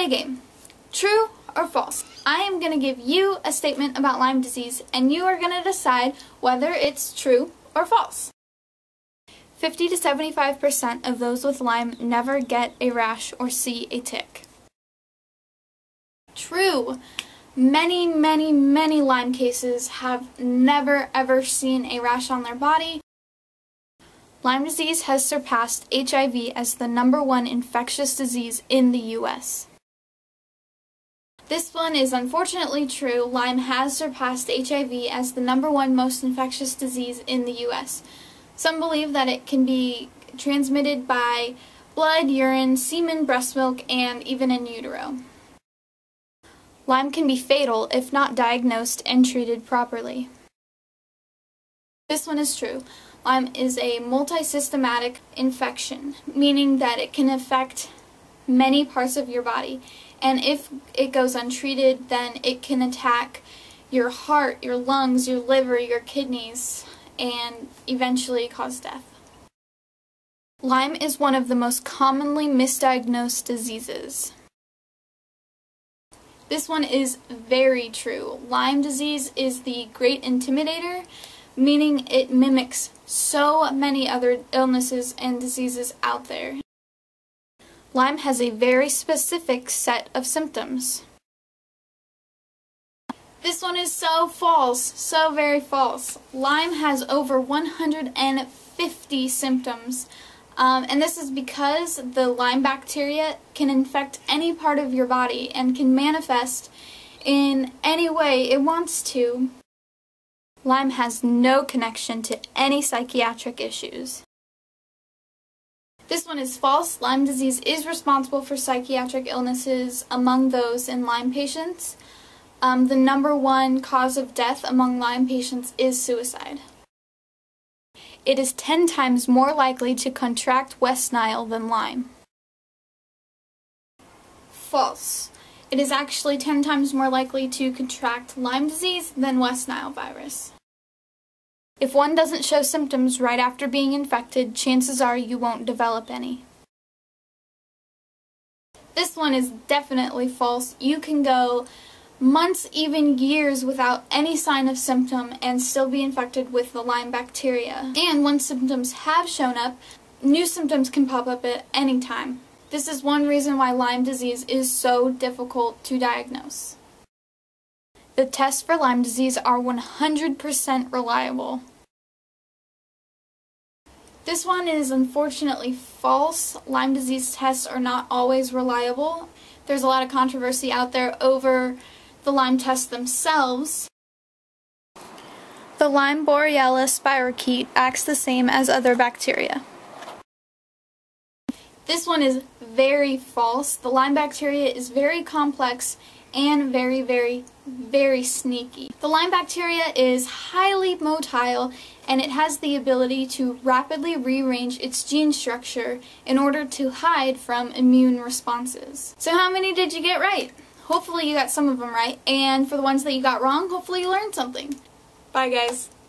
play a game. True or false? I am going to give you a statement about Lyme disease, and you are going to decide whether it's true or false. 50 to 75% of those with Lyme never get a rash or see a tick. True. Many, many, many Lyme cases have never ever seen a rash on their body. Lyme disease has surpassed HIV as the #1 infectious disease in the U.S. This one is unfortunately true. Lyme has surpassed HIV as the #1 most infectious disease in the U.S. Some believe that it can be transmitted by blood, urine, semen, breast milk, and even in utero. Lyme can be fatal if not diagnosed and treated properly. This one is true. Lyme is a multisystematic infection, meaning that it can affect many parts of your body. And if it goes untreated, then it can attack your heart, your lungs, your liver, your kidneys, and eventually cause death. Lyme is one of the most commonly misdiagnosed diseases. This one is very true. Lyme disease is the great intimidator, meaning it mimics so many other illnesses and diseases out there. Lyme has a very specific set of symptoms. This one is so false, so very false. Lyme has over 150 symptoms, and this is because the Lyme bacteria can infect any part of your body and can manifest in any way it wants to. Lyme has no connection to any psychiatric issues. This one is false. Lyme disease is responsible for psychiatric illnesses among those in Lyme patients. The #1 cause of death among Lyme patients is suicide. It is 10 times more likely to contract West Nile than Lyme. False. It is actually 10 times more likely to contract Lyme disease than West Nile virus. If one doesn't show symptoms right after being infected, chances are you won't develop any. This one is definitely false. You can go months, even years, without any sign of symptom and still be infected with the Lyme bacteria. And once symptoms have shown up, new symptoms can pop up at any time. This is one reason why Lyme disease is so difficult to diagnose. The tests for Lyme disease are 100% reliable. This one is unfortunately false. Lyme disease tests are not always reliable. There's a lot of controversy out there over the Lyme tests themselves. The Lyme borrelia spirochete acts the same as other bacteria. This one is very false. The Lyme bacteria is very complex and very, very, very sneaky. The Lyme bacteria is highly motile, and it has the ability to rapidly rearrange its gene structure in order to hide from immune responses. So how many did you get right? Hopefully you got some of them right, and for the ones that you got wrong, hopefully you learned something. Bye guys.